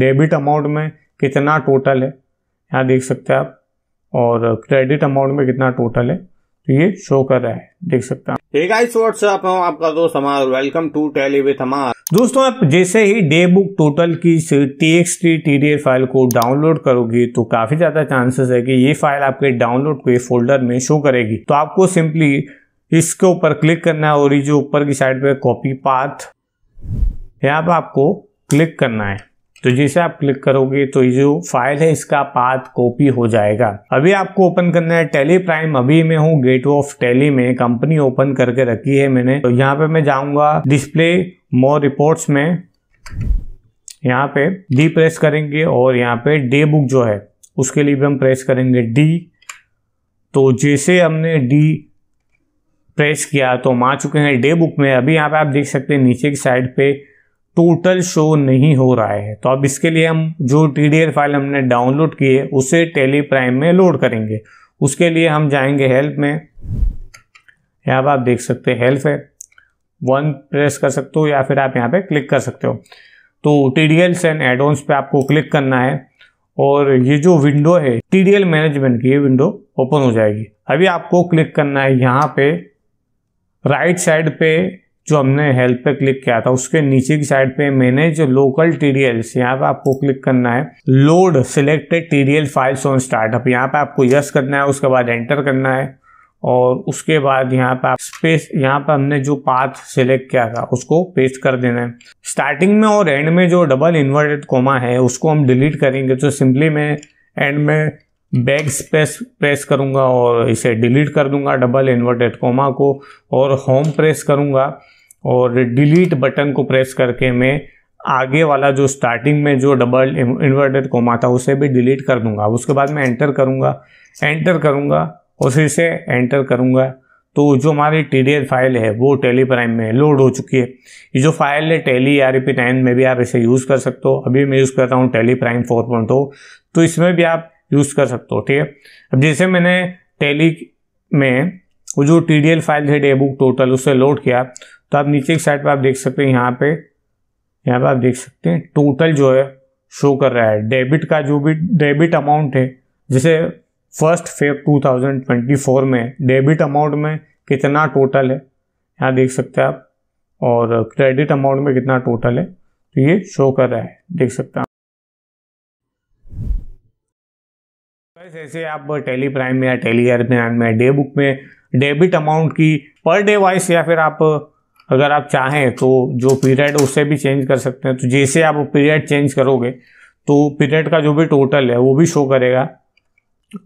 Debit amount में कितना total है यहाँ देख सकते हैं आप, और क्रेडिट अमाउंट में कितना टोटल है तो ये शो कर रहा है, देख सकते हैं। हे गाइस व्हाट्सएप, आपका दोस्त Amar, welcome to Tally with Amar. दोस्तों आप जैसे ही डे बुक टोटल की txt tdl फाइल को डाउनलोड करोगे तो काफी ज्यादा चांसेस है कि ये फाइल आपके डाउनलोड के फोल्डर में शो करेगी। तो आपको सिंपली इसके ऊपर क्लिक करना है और ये जो ऊपर की साइड पे कॉपी पाथ यहाँ पे आपको क्लिक करना है। तो जैसे आप क्लिक करोगे तो ये जो फाइल है इसका पाथ कॉपी हो जाएगा। अभी आपको ओपन करना है टैली प्राइम। अभी मैं हूँ गेटवे ऑफ टैली में, कंपनी ओपन करके रखी है मैंने। तो यहाँ पे मैं जाऊंगा डिस्प्ले मोर रिपोर्ट्स में, यहाँ पे डी प्रेस करेंगे और यहाँ पे डे बुक जो है उसके लिए भी हम प्रेस करेंगे डी। तो जैसे हमने डी प्रेस किया तो हम आ चुके हैं डे बुक में। अभी यहाँ पे आप देख सकते हैं नीचे की साइड पे टोटल शो नहीं हो रहा है। तो अब इसके लिए हम जो TDL फाइल हमने डाउनलोड की है उसे टैली प्राइम में लोड करेंगे। उसके लिए हम जाएंगे हेल्प में, यहाँ पर आप देख सकते हैं हेल्प है, वन प्रेस कर सकते हो या फिर आप यहाँ पे क्लिक कर सकते हो। तो TDLs एंड एडोन्स पे आपको क्लिक करना है और ये जो विंडो है TDL मैनेजमेंट की, ये विंडो ओपन हो जाएगी। अभी आपको क्लिक करना है यहाँ पे राइट साइड पे, जो हमने हेल्प पे क्लिक किया था उसके नीचे की साइड पे मैंने जो लोकल TDLs, यहाँ पे आपको क्लिक करना है load selected TDL files on startup, यहाँ पे आपको यस करना है, उसके बाद एंटर करना है और उसके बाद यहाँ पे आप स्पेस, यहाँ पे हमने जो पाथ सिलेक्ट किया था उसको पेस्ट कर देना है। स्टार्टिंग में और एंड में जो डबल इन्वर्टेड कोमा है उसको हम डिलीट करेंगे। तो सिंपली मैं एंड में बैक स्पेस प्रेस करूंगा और इसे डिलीट कर दूंगा डबल इन्वर्टेड कोमा को, और होम प्रेस करूंगा और डिलीट बटन को प्रेस करके मैं आगे वाला जो स्टार्टिंग में जो डबल इन्वर्टेड कोमा था उसे भी डिलीट कर दूंगा। उसके बाद मैं एंटर करूंगा और फिर से एंटर करूंगा। तो जो हमारी TDL फाइल है वो टैली प्राइम में लोड हो चुकी है। ये जो फाइल है टैली ERP 9 में भी आप इसे यूज़ कर सकते हो। अभी मैं यूज़ करता हूँ टैली प्राइम 4.0, तो इसमें भी आप यूज़ कर सकते हो, ठीक है। अब जैसे मैंने टैली में वो जो TDL फाइल है डे बुक टोटल उसे लोड किया तो आप नीचे की साइड पर आप देख सकते हैं, यहाँ पे आप देख सकते हैं टोटल जो है शो कर रहा है। डेबिट का जो भी डेबिट अमाउंट है, जैसे 1 फेब 2024 में डेबिट अमाउंट में कितना टोटल है यहाँ देख सकते हैं आप, और क्रेडिट अमाउंट में कितना टोटल है तो ये शो कर रहा है, देख सकते हैं। ऐसे आप टैली प्राइम में या टैली ERP 9 में डे बुक में डेबिट अमाउंट की पर डे वाइज, या फिर आप अगर आप चाहें तो जो पीरियड उसे भी चेंज कर सकते हैं। तो जैसे आप पीरियड चेंज करोगे तो पीरियड का जो भी टोटल है वो भी शो करेगा।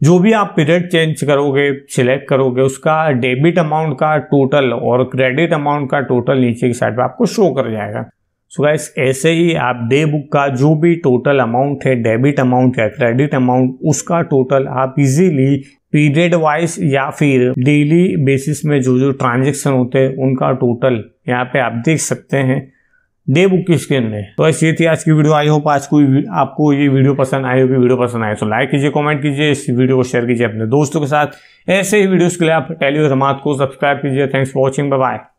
जो भी आप पीरियड चेंज करोगे, सिलेक्ट करोगे, उसका डेबिट अमाउंट का टोटल और क्रेडिट अमाउंट का टोटल नीचे की साइड पर आपको शो कर जाएगा। सो गाइस ऐसे ही आप डे बुक का जो भी टोटल अमाउंट है, डेबिट अमाउंट या क्रेडिट अमाउंट, उसका टोटल आप इजीली पीरियड वाइज या फिर डेली बेसिस में जो जो ट्रांजैक्शन होते हैं उनका टोटल यहाँ पे आप देख सकते हैं डे बुक की स्क्रीन में। तो ऐसी थी आज की वीडियो। आई होप आज कोई आपको ये वीडियो पसंद आई होगी। वीडियो पसंद आए तो लाइक कीजिए, कमेंट कीजिए, इस वीडियो को शेयर कीजिए अपने दोस्तों के साथ। ऐसे ही वीडियोस के लिए आप टैली और अमर को सब्सक्राइब कीजिए। Thanks for watching, bye bye.